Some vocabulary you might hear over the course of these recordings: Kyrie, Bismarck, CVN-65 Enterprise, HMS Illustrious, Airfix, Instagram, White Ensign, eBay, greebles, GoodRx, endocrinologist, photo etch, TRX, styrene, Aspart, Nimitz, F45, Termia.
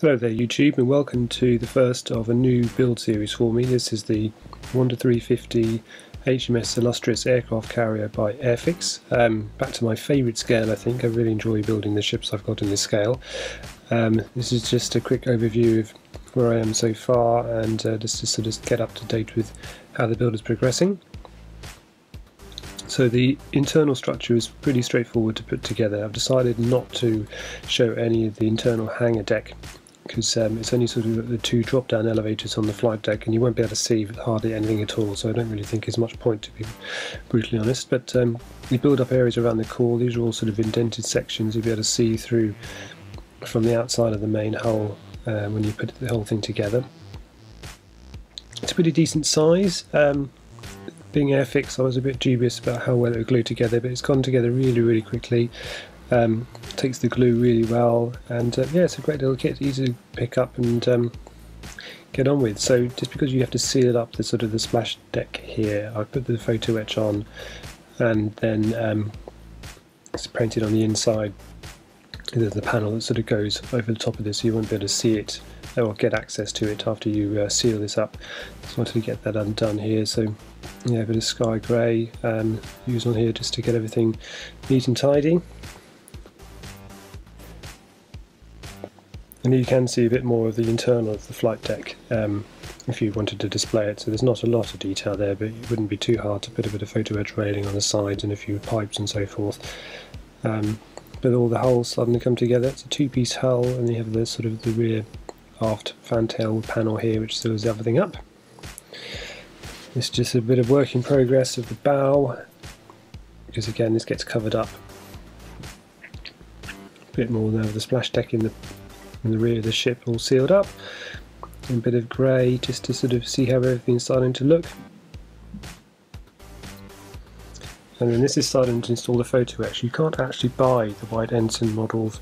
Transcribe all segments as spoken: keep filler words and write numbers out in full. Hello there YouTube, and welcome to the first of a new build series for me. This is the one to three fifty H M S Illustrious aircraft carrier by Airfix. Um, back to my favourite scale I think. I really enjoy building the ships I've got in this scale. Um, this is just a quick overview of where I am so far, and uh, just to sort of get up to date with how the build is progressing. So the internal structure is pretty straightforward to put together. I've decided not to show any of the internal hangar deck, because um, it's only sort of the two drop-down elevators on the flight deck, and you won't be able to see hardly anything at all, so I don't really think there's much point, to be brutally honest. But um, we build up areas around the core. These are all sort of indented sections you'll be able to see through from the outside of the main hull uh, when you put the whole thing together. It's a pretty decent size. Um, being Airfix, I was a bit dubious about how well it would glue together, but it's gone together really, really quickly. Um, takes the glue really well, and uh, yeah, it's a great little kit, easy to pick up and um, get on with. So just because you have to seal up the sort of the splash deck here, I put the photo etch on, and then um, it's painted on the inside. There's the panel that sort of goes over the top of this, so you won't be able to see it or get access to it after you uh, seal this up. Just wanted to get that undone here. So yeah, a bit of sky grey um, used on here just to get everything neat and tidy. And you can see a bit more of the internal of the flight deck um, if you wanted to display it. So there's not a lot of detail there, but it wouldn't be too hard to put a bit of photo edge railing on the sides and a few pipes and so forth. Um, but all the hulls suddenly come together. It's a two-piece hull, and you have the sort of the rear aft fantail panel here, which seals everything up. It's just a bit of work in progress of the bow, because again this gets covered up. A bit more now of the splash deck in the and the rear of the ship all sealed up, and a bit of grey just to sort of see how everything's starting to look. And then this is starting to install the photo etch. You can't actually buy the White Ensign models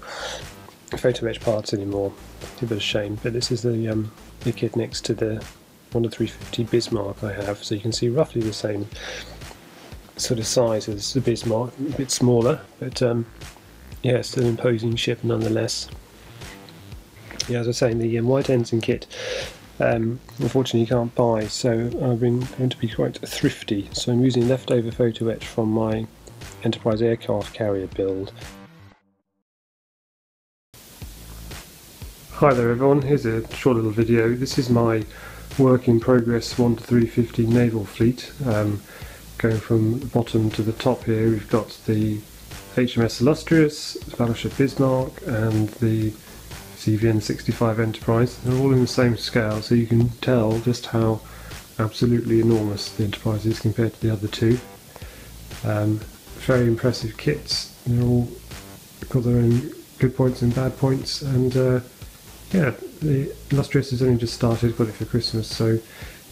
photo etch parts anymore, it's a bit of a shame, but this is the, um, the kit next to the one to three fifty Bismarck I have, so you can see roughly the same sort of size as the Bismarck, a bit smaller, but um, yeah, it's still an imposing ship nonetheless. Yeah, as I was saying, the um, White Ensign kit um, unfortunately you can't buy, so I've been going to be quite thrifty. So I'm using leftover photo etch from my Enterprise aircraft carrier build. Hi there everyone, here's a short little video. This is my work in progress one to three fifty naval fleet. Um, going from the bottom to the top here, we've got the H M S Illustrious, the Battleship Bismarck, and the C V N sixty-five Enterprise. They're all in the same scale, so you can tell just how absolutely enormous the Enterprise is compared to the other two. Um, very impressive kits. They're all got their own good points and bad points, and uh, yeah, the Illustrious has only just started, got it for Christmas, so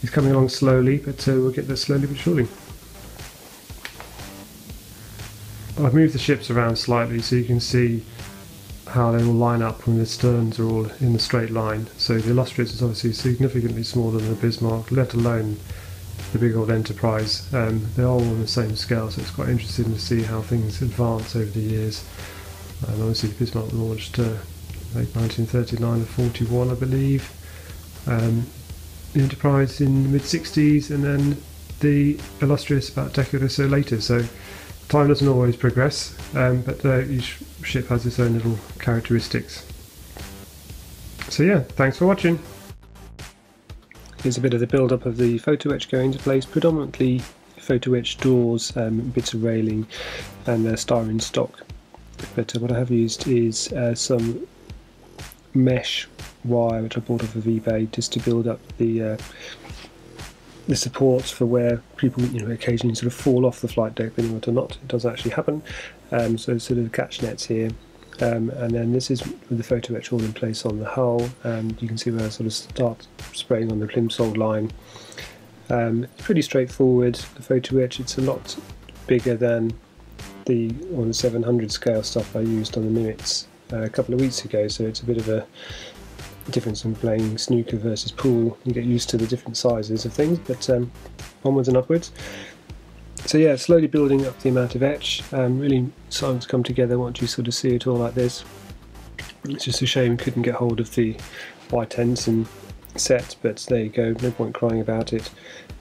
it's coming along slowly, but uh, we'll get there slowly but surely. I've moved the ships around slightly so you can see how they all line up when the sterns are all in a straight line. So the Illustrious is obviously significantly smaller than the Bismarck, let alone the big old Enterprise. Um, they're all on the same scale, so it's quite interesting to see how things advance over the years. And obviously the Bismarck launched uh, late nineteen thirty-nine or forty-one, I believe. Um, the Enterprise in the mid sixties, and then the Illustrious about a decade or so later. So time doesn't always progress, um, but uh, each ship has its own little characteristics. So yeah, thanks for watching. Here's a bit of the build-up of the photo etch going into place, predominantly photo etch doors, um, bits of railing, and they're styrene stock. But uh, what I have used is uh, some mesh wire which I bought off of eBay, just to build up the uh, the supports for where people, you know, occasionally sort of fall off the flight deck, believe it or not, it does actually happen. Um, so sort of catch nets here, um, and then this is with the photo etch all in place on the hull, and you can see where I sort of start spraying on the plimsoll line. Um, pretty straightforward, the photo etch. It's a lot bigger than the on the seven hundred scale stuff I used on the Nimitz uh, a couple of weeks ago, so it's a bit of a difference in playing snooker versus pool. You get used to the different sizes of things, but um, onwards and upwards. So yeah, slowly building up the amount of etch, um, really starting to come together once you sort of see it all like this. It's just a shame we couldn't get hold of the White Ensign set, but there you go, no point crying about it.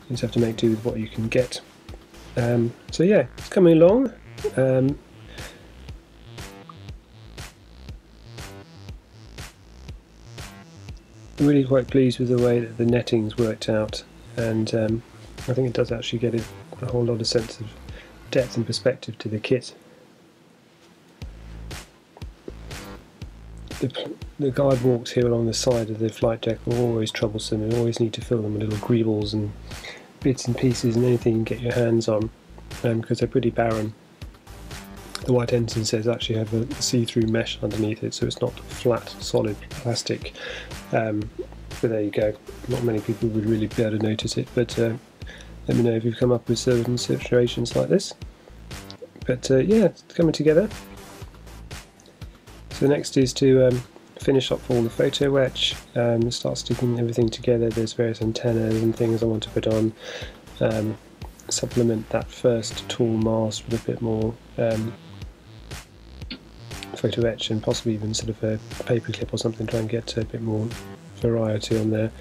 You just have to make do with what you can get. Um, so yeah, it's coming along. Um, I'm really quite pleased with the way that the netting's worked out, and um, I think it does actually get a, a whole lot of sense of depth and perspective to the kit. The, the guide walks here along the side of the flight deck are always troublesome, and always need to fill them with little greebles and bits and pieces and anything you can get your hands on, because um, they're pretty barren. The White Ensign says actually have a see-through mesh underneath it, so it's not flat, solid plastic. Um, but there you go. Not many people would really be able to notice it, but uh, let me know if you've come up with certain situations like this. But uh, yeah, it's coming together. So the next is to um, finish up all the photo etch, um, start sticking everything together. There's various antennas and things I want to put on. Um, supplement that first tall mast with a bit more um, photo etch, and possibly even sort of a paper clip or something, try and get a bit more variety on there.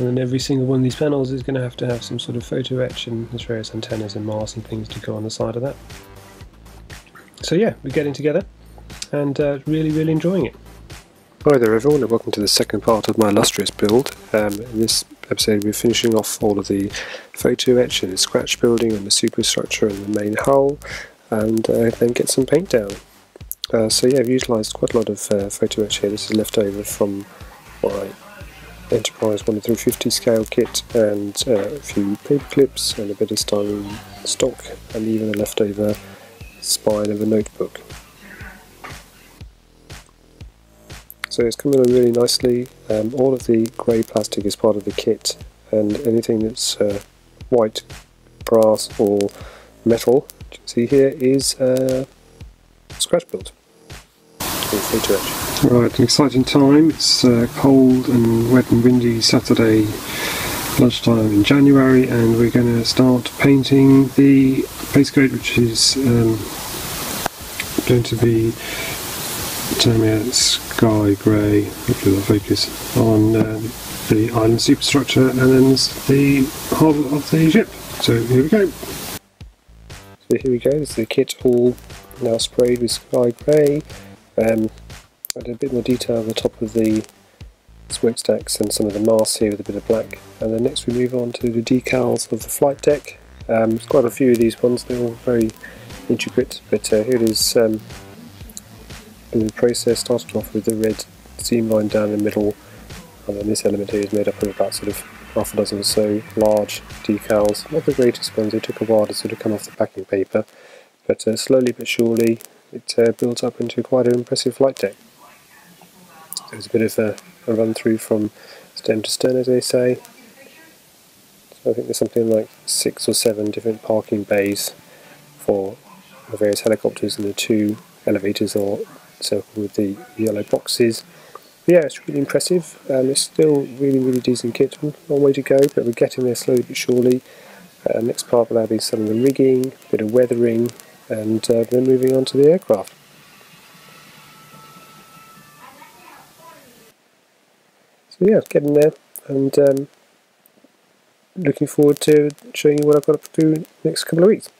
And then every single one of these panels is going to have to have some sort of photo etch, and there's various antennas and masts and things to go on the side of that. So yeah, we're getting together, and uh, really, really enjoying it. Hi there everyone, and welcome to the second part of my Illustrious build. Um, in this episode we're finishing off all of the photo etch and the scratch building and the superstructure and the main hull, and uh, then get some paint down. Uh, so yeah, I've utilised quite a lot of uh, photo etch here. This is left over from my Enterprise one through fifty scale kit, and uh, a few paper clips and a bit of styrene stock, and even a leftover spine of a notebook. So it's coming on really nicely. Um, all of the grey plastic is part of the kit, and anything that's uh, white, brass or metal, you can see here, is uh, scratch build. Right, an exciting time. It's uh, cold and wet and windy Saturday lunchtime in January, and we're going to start painting the basecoat, which is um, going to be Termia Sky Grey, hopefully that'll focus on uh, the island superstructure and then the hull of the ship. So here we go. So here we go, this is the kit all now sprayed with Sky Grey. Um, I did a bit more detail on the top of the smokestacks and some of the masts here with a bit of black. And then next we move on to the decals of the flight deck. Um, there's quite a few of these ones, they're all very intricate, but uh, here it is. Um, In the process, started off with the red seam line down the middle, and then this element here is made up of about sort of half a dozen or so large decals. Not the greatest ones, they took a while to sort of come off the backing paper, but uh, slowly but surely it uh, builds up into quite an impressive flight deck. So there's a bit of a, a run through from stem to stern, as they say. So I think there's something like six or seven different parking bays for the various helicopters and the two elevators or circle with the yellow boxes. But yeah, it's really impressive. Um, it's still really, really decent kit. Long way to go, but we're getting there slowly but surely. Uh, next part will be some of the rigging, a bit of weathering, and uh, then moving on to the aircraft. So yeah, getting there, and um, looking forward to showing you what I've got up to do in the next couple of weeks.